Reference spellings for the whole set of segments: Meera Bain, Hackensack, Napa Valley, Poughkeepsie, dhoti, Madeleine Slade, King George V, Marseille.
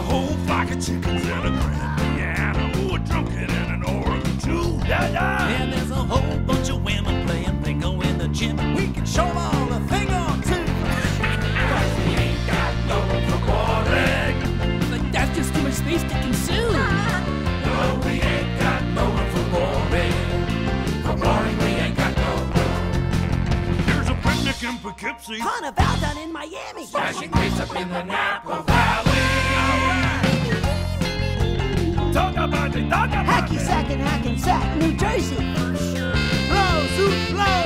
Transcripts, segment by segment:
a whole flock of chickens and a cranky animal, a drunken and an Oregon Jew. And there's a whole bunch of women playing bingo in the gym. We can show them all a thing or two. 'Cause we ain't got no room for boring. But that's just too much space to consume. No, we ain't got no room for boring. For boring, we ain't got no room. There's a picnic in Poughkeepsie. Carnival down in Miami. Smashing grease up in the Napa Valley. All right. Talk about it, talk about it. Hacky sack and Hackensack, New Jersey. Blow, soup, blow.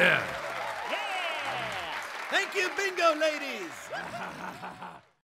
Yeah. Yeah. Thank you, bingo ladies.